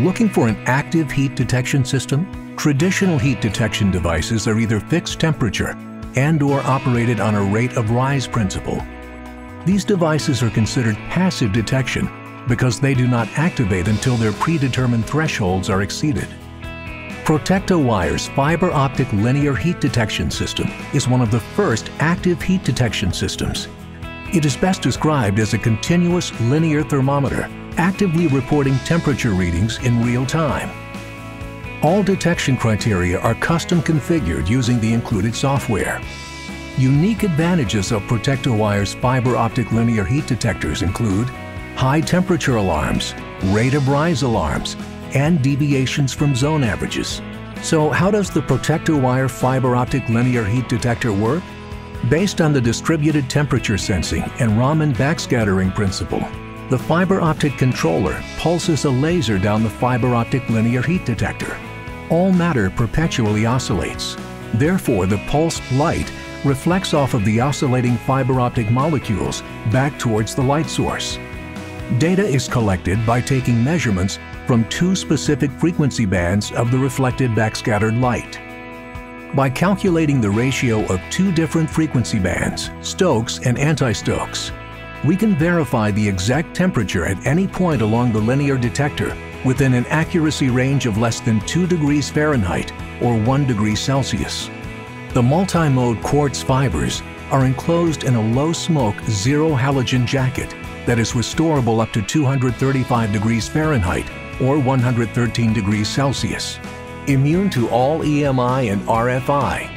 Looking for an active heat detection system? Traditional heat detection devices are either fixed temperature and/or operated on a rate of rise principle. These devices are considered passive detection because they do not activate until their predetermined thresholds are exceeded. Protectowire's fiber optic linear heat detection system is one of the first active heat detection systems. It is best described as a continuous linear thermometer, actively reporting temperature readings in real time. All detection criteria are custom configured using the included software. Unique advantages of Protectowire's fiber optic linear heat detectors include high temperature alarms, rate of rise alarms, and deviations from zone averages. So how does the Protectowire fiber optic linear heat detector work? Based on the distributed temperature sensing and Raman backscattering principle, the fiber optic controller pulses a laser down the fiber optic linear heat detector. All matter perpetually oscillates. Therefore, the pulsed light reflects off of the oscillating fiber optic molecules back towards the light source. Data is collected by taking measurements from two specific frequency bands of the reflected backscattered light. By calculating the ratio of two different frequency bands, Stokes and anti-Stokes, we can verify the exact temperature at any point along the linear detector within an accuracy range of less than 2 degrees Fahrenheit or 1 degree Celsius. The multi-mode quartz fibers are enclosed in a low-smoke, zero-halogen jacket that is restorable up to 235 degrees Fahrenheit or 113 degrees Celsius. Immune to all EMI and RFI,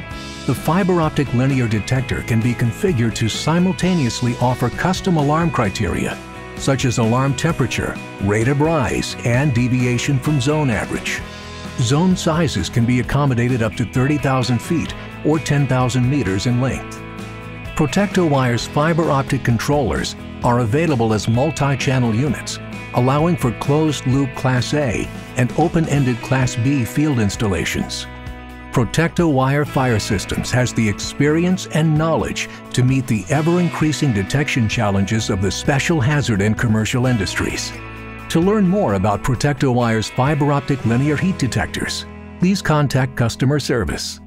the fiber optic linear detector can be configured to simultaneously offer custom alarm criteria, such as alarm temperature, rate of rise, and deviation from zone average. Zone sizes can be accommodated up to 30,000 feet or 10,000 meters in length. Protectowire's fiber optic controllers are available as multi-channel units, allowing for closed-loop Class A and open-ended Class B field installations. Protectowire Fire Systems has the experience and knowledge to meet the ever-increasing detection challenges of the special hazard and commercial industries. To learn more about Protectowire's fiber optic linear heat detectors, please contact customer service.